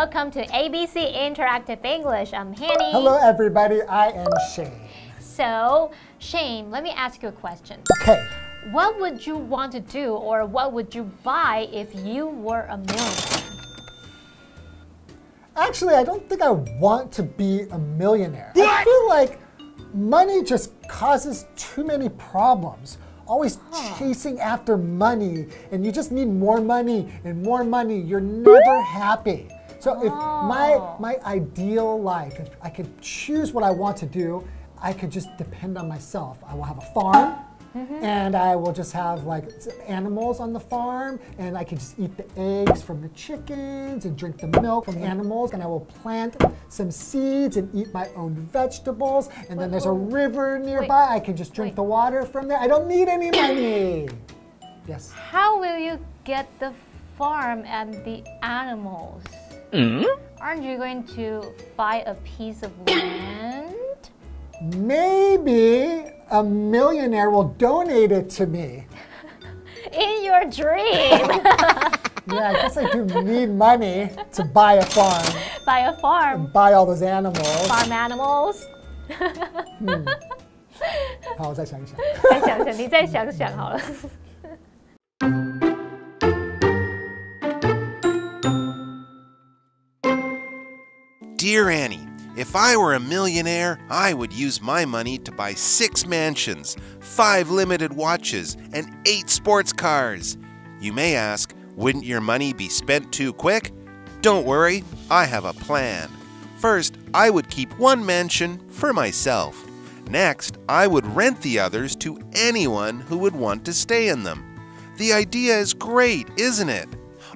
Welcome to ABC Interactive English. I'm Hanny. Hello everybody, I am Shane. So, Shane, let me ask you a question. Okay. What would you want to do or what would you buy if you were a millionaire? Actually, I don't think I want to be a millionaire. What? I feel like money just causes too many problems. Always chasing after money, and you just need more money and more money. You're never happy. So if my ideal life, if I could choose what I want to do, I could just depend on myself. I will have a farm, and I will just have like animals on the farm, and I can just eat the eggs from the chickens and drink the milk from the animals, and I will plant some seeds and eat my own vegetables, and then there's a river nearby. I can just drink the water from there. I don't need any money. Yes. How will you get the farm and the animals? Aren't you going to buy a piece of land? Maybe a millionaire will donate it to me. In your dream. Yeah, I guess I do need money to buy a farm. Buy a farm. And buy all those animals. Farm animals.好，我再想一想。再想想，你再想想好了。Dear Annie. If I were a millionaire, I would use my money to buy 6 mansions, 5 limited watches, and 8 sports cars. You may ask, wouldn't your money be spent too quick? Don't worry, I have a plan. First, I would keep 1 mansion for myself. Next, I would rent the others to anyone who would want to stay in them. The idea is great, isn't it?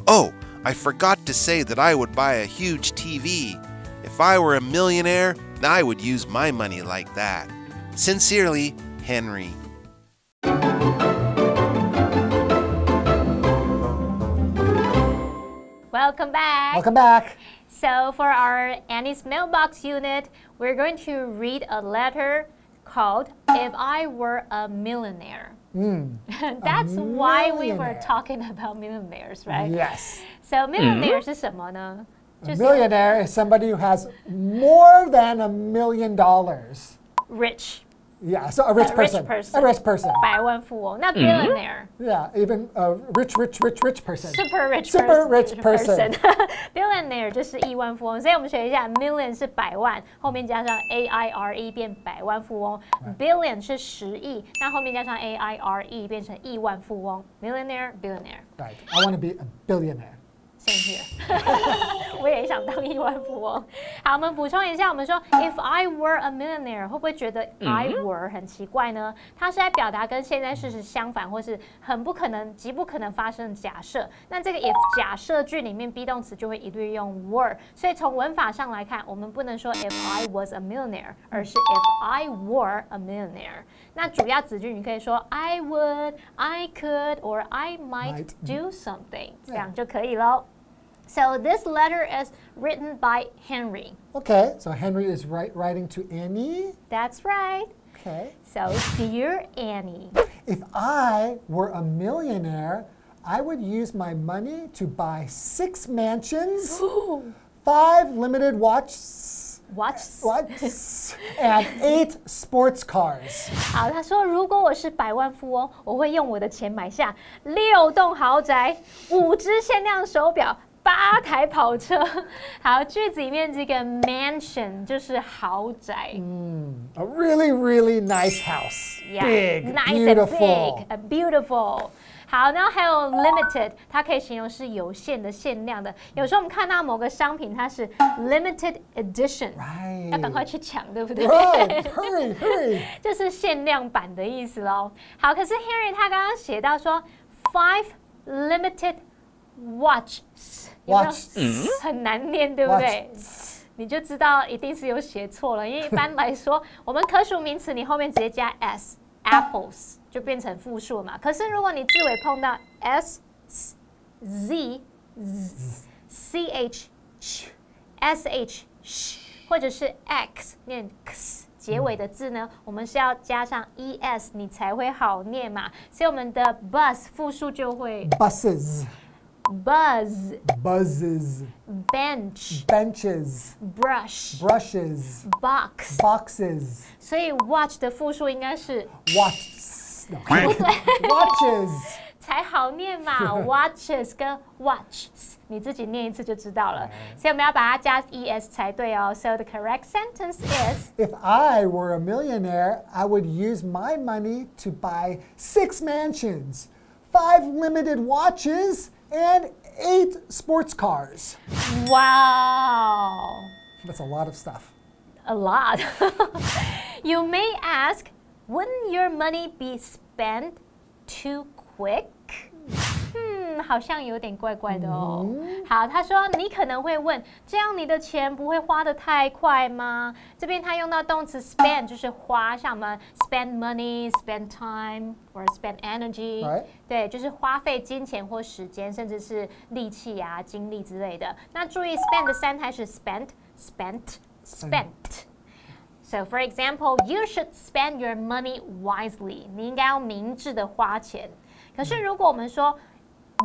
Oh, I forgot to say that I would buy a huge TV. If I were a millionaire, I would use my money like that. Sincerely, Henry. Welcome back. Welcome back. So for our Annie's Mailbox unit, we're going to read a letter called If I Were a Millionaire. That's why we were talking about millionaires, right? Yes. So millionaires is 什么呢? A millionaire is somebody who has more than $1 million. Rich. Yeah, so a rich person. Rich person. A rich person. 百万富翁, not billionaire. Yeah, even a rich person. Super rich person. Super rich person. Billionaire 就是亿万富翁，所以我们学一下 million 是百万，后面加上 aire 变百万富翁 ，billion 是10亿，那后面加上 aire 变成亿万富翁 ，millionaire billionaire. Right, I want to be a billionaire. Same here. 我也想当亿万富翁。好，我们补充一下，我们说 If I were a millionaire， 会不会觉得 I were 很奇怪呢？它是在表达跟现在事实相反，或是很不可能、极不可能发生的假设。那这个 if 假设句里面 be 动词就会一律用 were， 所以从文法上来看，我们不能说 If I was a millionaire， 而是 If I were a millionaire。那主要子句你可以说 I would, I could, or I might do something， 这样就可以喽。So this letter is written by Henry. Okay, so Henry is writing to Annie? That's right. Okay. So, dear Annie. If I were a millionaire, I would use my money to buy 6 mansions, 5 limited watches, and 8 sports cars. 好，他说如果我是百万富翁，我会用我的钱买下6栋豪宅、5只限量手表。8台跑车，好，句子里面这个 mansion 就是豪宅。A really, really nice house. Yeah, big, nice beautiful. And big, beautiful. 好，然后还有 limited， 它可以形容是有限的、限量的。有时候我们看到某个商品，它是 limited edition， 要赶快去抢，对不对 ？Hurry, hurry. 就是限量版的意思喽。好，可是 Henry 他刚刚写到说 5 limited watches。Watch 很难念，对不对？ Watch. 你就知道一定是有写错了，因为一般来说，我们可数名词你后面直接加 s，apples 就变成复数嘛。可是如果你字尾碰到 s、z、ch、sh 或者是 x 念 x 结尾的字呢，我们是要加上 es 你才会好念嘛。所以我们的 bus 复数就会 buses。Buzz. Buzzes. Bench. Benches. Brush. Brushes. Box. Boxes. 所以 watch 的复数应该是 watches. Watches. 才好念嘛 ，watches 跟 watches， 你自己念一次就知道了。所以我们要把它加 es 才对哦。So the correct sentence is: If I were a millionaire, I would use my money to buy 6 mansions, 5 limited watches, and 8 sports cars. Wow, that's a lot of stuff. A lot. You may ask, wouldn't your money be spent too quickly? Quick， 好像有点怪怪的哦。好，他说你可能会问，这样你的钱不会花得太快吗？这边他用到动词 spend， 就是花，像我们 spend money、spend time 或 spend energy， 对，就是花费金钱或时间，甚至是力气啊、精力之类的。那注意 spend 的3还是 spent、spent、spent。 So, for example, you should spend your money wisely. 你应该要明智的花钱。可是如果我们说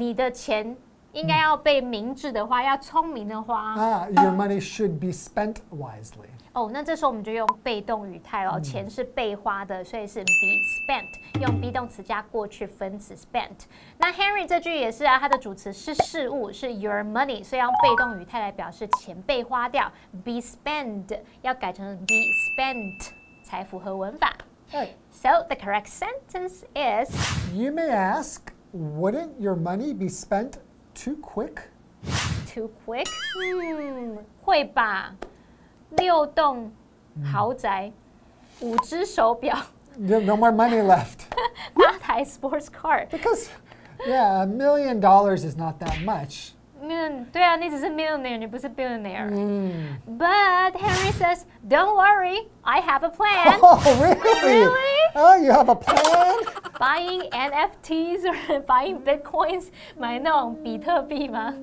你的钱应该要被明智的花，要聪明的花。Your money should be spent wisely. 哦，那这时候我们就用被动语态了。钱是被花的，所以是 be spent， 用 be 动词加过去分词 spent。那 Henry 这句也是啊，它的主词是事物，是 your money， 所以用被动语态来表示钱被花掉 ，be spent 要改成 be spent 才符合文法。So the correct sentence is: You may ask, wouldn't your money be spent too quick? Too quick? 会吧。6栋豪宅，5只手表。No more money left. 8台 sports car. Because, yeah, $1 million is not that much. 对啊，你只是 millionaire， 你不是 billionaire。But Henry says, don't worry, I have a plan. Oh, really? Really? Oh, you have a plan? Buying NFTs or buying bitcoins, 买那种比特币吗？ I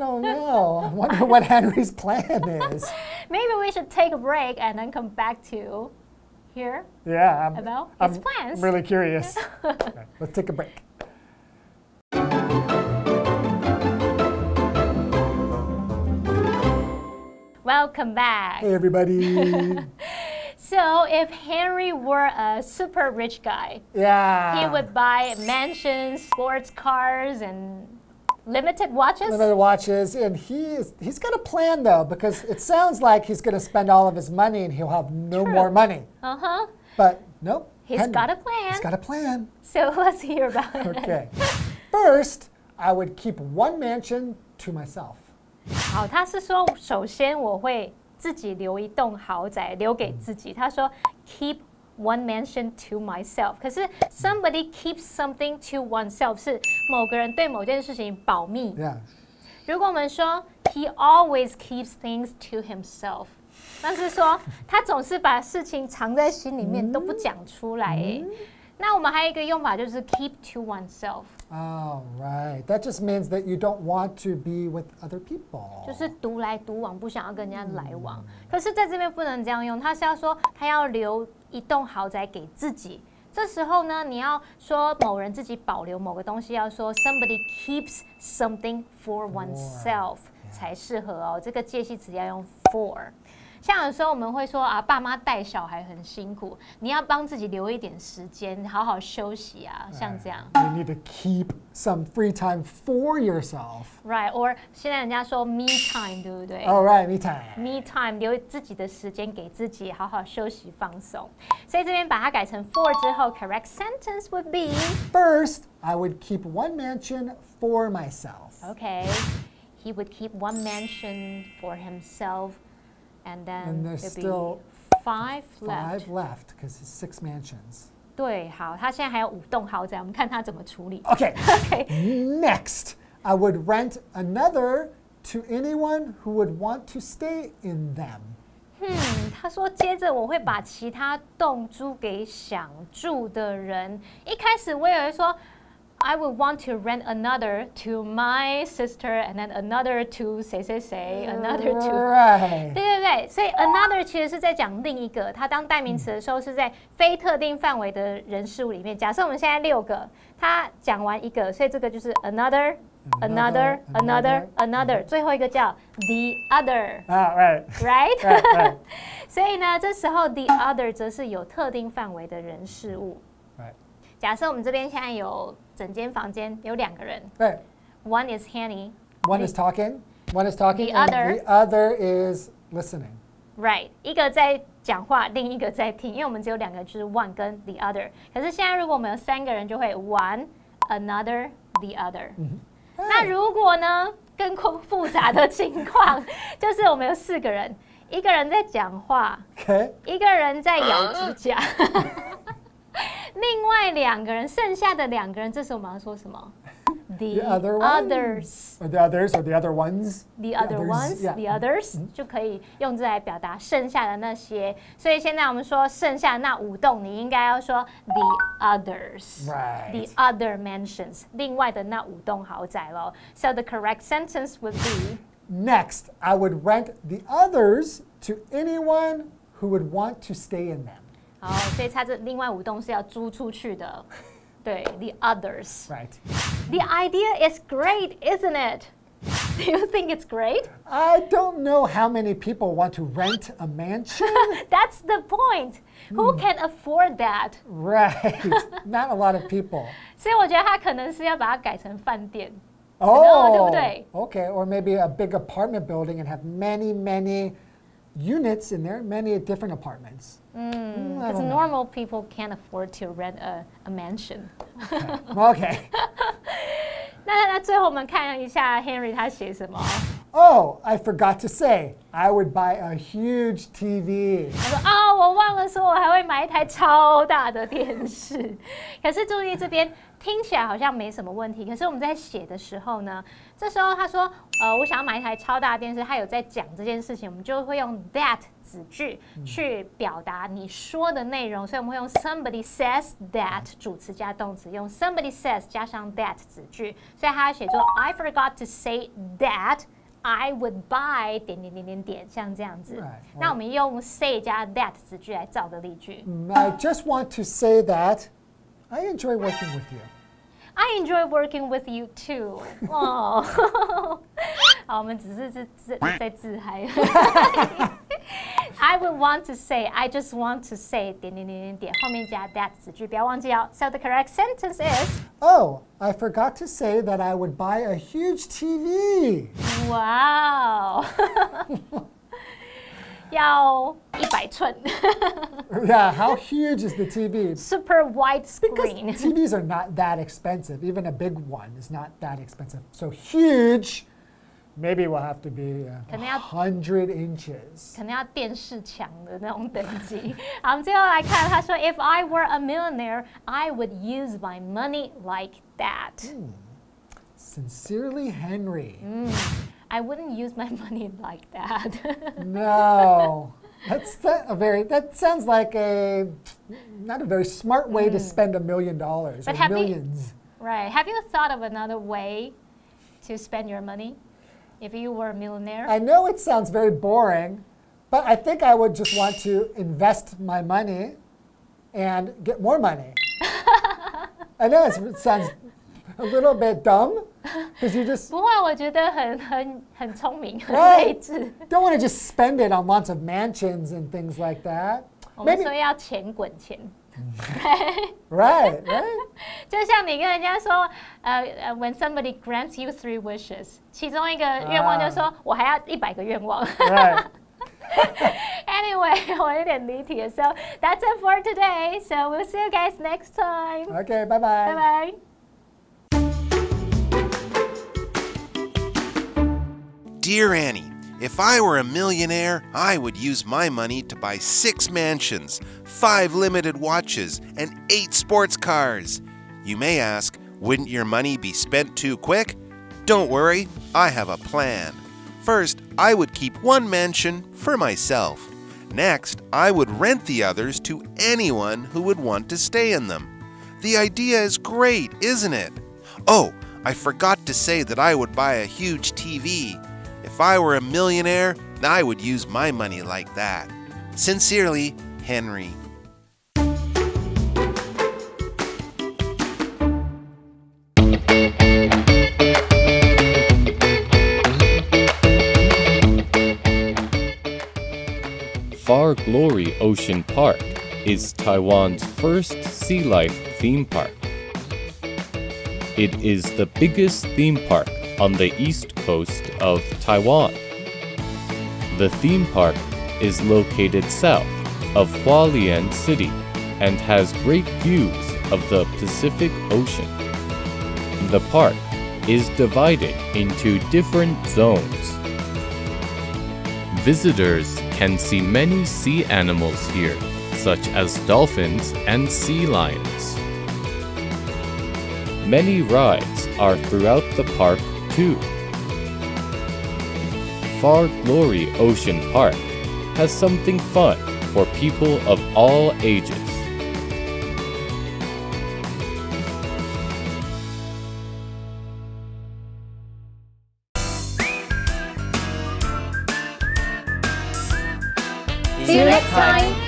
don't know. I wonder what Henry's plan is. Maybe we should take a break and then come back to here. Yeah, about his plans. I'm really curious. Okay, let's take a break. Welcome back. Hey, everybody. So, if Henry were a super rich guy, he would buy mansions, sports cars, and limited watches? Limited watches, and he's got a plan though, because it sounds like he's going to spend all of his money and he'll have no more money. But nope. He's got a plan. He's got a plan. So let's hear about it. Okay. First, I would keep 1 mansion to myself. 好，他是说，首先我会自己留1栋豪宅留给自己。他说 keep 1 mansion to myself， 可是 somebody keeps something to oneself 是某个人对某件事情保密。如果我们说 he always keeps things to himself， 那是说他总是把事情藏在心里面都不讲出来。那我们还有一个用法就是 keep to oneself。Oh, right. That just means that you don't want to be with other people. 就是独来独往，不想要跟人家来往。可是在这边不能这样用，他是要说他要留1栋豪宅给自己。这时候呢，你要说某人自己保留某个东西，要说 somebody keeps something for oneself 才适合哦。这个介系词要用 for。 像有时候我们会说啊，爸妈带小孩很辛苦，你要帮自己留一点时间，好好休息啊，像这样。You need to keep some free time for yourself. Right, or 现在人家说 me time， 对不对 ？All right, me time. Me time， 留自己的时间给自己，好好休息放松。所以这边把它改成 for 之后 ，correct sentence would be First, I would keep 1 mansion for myself. Okay, he would keep 1 mansion for himself. And there's still 5 left because it's 6 mansions. 对，好，他现在还有5栋豪宅，我们看他怎么处理。Okay. Okay. Next, I would rent another to anyone who would want to stay in them. 他说接着我会把其他栋租给想住的人。一开始我以为说。 I would want to rent another to my sister, and then another to 谁谁谁 ，another to， 对对对，所以 another 其实是在讲另一个。它当代名词的时候是在非特定范围的人事物里面。假设我们现在6个，他讲完一个，所以这个就是 another another, another, another， 最后一个叫 the other。啊 ，right，right。所以呢，这时候 the other 则是有特定范围的人事物。Right。假设我们这边现在有整间房间有两个人。Right。One is Hanny. One is talking. One is talking. The other. The other is listening. Right. 一个在讲话，另一个在听，因为我们只有两个，就是 one 跟 the other。可是现在如果我们有三个人，就会 one, another, the other。那如果呢，更复杂的情况，就是我们有四个人，一个人在讲话，一个人在咬指甲，另外两个人，剩下的两个人，这时候我们要说什么 ？The others, or the others, or the other ones, the other ones, the others， 就可以用这来表达剩下的那些。所以现在我们说剩下那五栋，你应该要说 the others, the other mansions， 另外的那五栋豪宅咯。So the correct sentence would be: Next, I would rent the others to anyone who would want to stay in them. 好，所以它这另外五栋是要租出去的。对 ，the others. Right. The idea is great, isn't it? Do you think it's great? I don't know how many people want to rent a mansion. That's the point. Who can afford that? Right. Not a lot of people. 所以我觉得它可能是要把它改成饭店。哦，对不对 ？Okay, or maybe a big apartment building and have many, many units in there, many different apartments. Because normal people can't afford to rent a mansion. Okay. 那最后我们看一下 Henry 他写什么。Oh, I forgot to say, I would buy a huge TV. 他说哦，我忘了说我还会买一台超大的电视。可是注意这边听起来好像没什么问题，可是我们在写的时候呢，这时候他说我想要买一台超大的电视，他有在讲这件事情，我们就会用 that 子句去表达你说的内容，所以我们会用 somebody says that 主词加动词，用 somebody says 加上 that 子句，所以他要写作 I forgot to say that I would buy 点点点点点，像这样子。那我们用 say 加 that 子句来造个例句。I just want to say that I enjoy working with you. I enjoy working with you too. 哦，好，我们只是在自嗨。I would want to say, I just want to say 点点点点点，后面加 that 子句，不要忘记哦。So the correct sentence is: Oh, I forgot to say that I would buy a huge TV. Wow. 要100寸。Yeah, how huge is the TV? Super wide screen. Because TVs are not that expensive. Even a big one is not that expensive. So huge. Maybe we'll have to be 100 inches. 可能要电视墙的那种等级。好，我们最后来看，他说 If I were a millionaire, I would use my money like that. Sincerely, Henry. I wouldn't use my money like that. No. That sounds like not a very smart way to spend $1 million, or millions. Right. Have you thought of another way to spend your money? If you were a millionaire? I know it sounds very boring, but I think I would just want to invest my money and get more money. I know it sounds a little bit dumb, because you just... 不会，我觉得很聪明，很睿智。Don't want to just spend it on lots of mansions and things like that. 我们说要钱滚钱。Right, right. 就像你跟人家说，when somebody grants you 3 wishes， 其中一个愿望就说，我还要100个愿望。Right. Anyway, 我有点离题了。So that's it for today. So we'll see you guys next time. Okay, bye bye. Bye bye. Dear Annie, if I were a millionaire, I would use my money to buy 6 mansions, 5 limited watches, and 8 sports cars. You may ask, wouldn't your money be spent too quick? Don't worry, I have a plan. First, I would keep 1 mansion for myself. Next, I would rent the others to anyone who would want to stay in them. The idea is great, isn't it? Oh, I forgot to say that I would buy a huge TV. If I were a millionaire, I would use my money like that. Sincerely, Henry. Farglory Ocean Park is Taiwan's first sea life theme park. It is the biggest theme park on the east coast of Taiwan. The theme park is located south of Hualien City and has great views of the Pacific Ocean. The park is divided into different zones. Visitors can see many sea animals here, such as dolphins and sea lions. Many rides are throughout the park too. Farglory Ocean Park has something fun for people of all ages. See you next time!